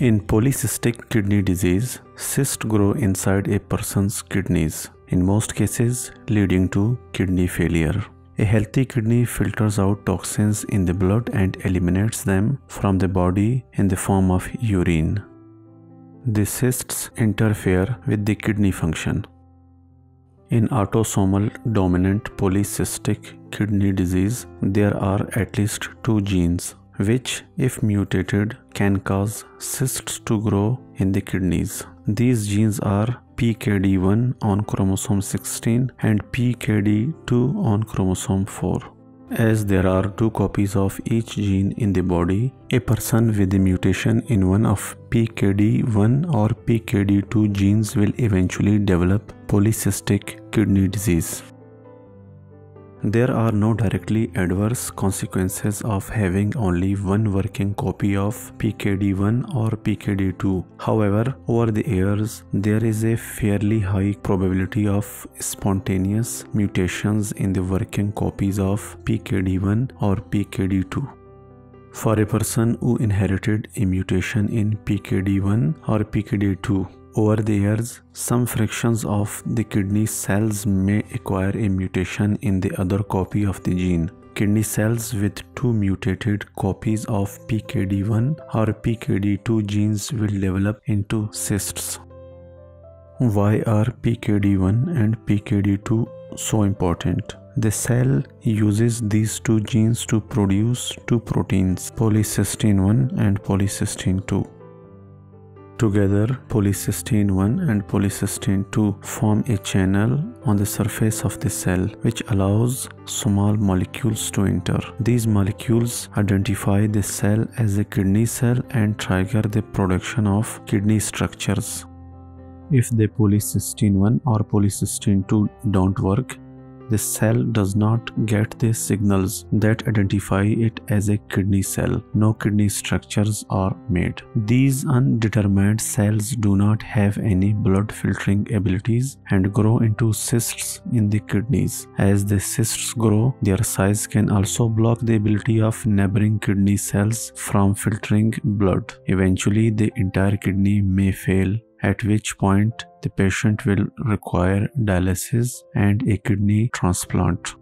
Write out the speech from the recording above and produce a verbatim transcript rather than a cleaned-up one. In polycystic kidney disease, cysts grow inside a person's kidneys, in most cases leading to kidney failure. A healthy kidney filters out toxins in the blood and eliminates them from the body in the form of urine. The cysts interfere with the kidney function. In autosomal dominant polycystic kidney disease, there are at least two genes which, if mutated, can cause cysts to grow in the kidneys. These genes are P K D one on chromosome sixteen and P K D two on chromosome four. As there are two copies of each gene in the body, a person with a mutation in one of P K D one or P K D two genes will eventually develop polycystic kidney disease. There are no directly adverse consequences of having only one working copy of P K D one or P K D two. However, over the years, there is a fairly high probability of spontaneous mutations in the working copies of P K D one or P K D two. For a person who inherited a mutation in P K D one or P K D two, over the years, some fractions of the kidney cells may acquire a mutation in the other copy of the gene. Kidney cells with two mutated copies of P K D one or P K D two genes will develop into cysts. Why are P K D one and P K D two so important? The cell uses these two genes to produce two proteins, polycystin one and polycystin two. Together, polycystin one and polycystin two form a channel on the surface of the cell which allows small molecules to enter. These molecules identify the cell as a kidney cell and trigger the production of kidney structures. If the polycystin one or polycystin two don't work, the cell does not get the signals that identify it as a kidney cell. No kidney structures are made. These undetermined cells do not have any blood filtering abilities and grow into cysts in the kidneys. As the cysts grow, their size can also block the ability of neighboring kidney cells from filtering blood. Eventually, the entire kidney may fail, at which point the patient will require dialysis and a kidney transplant.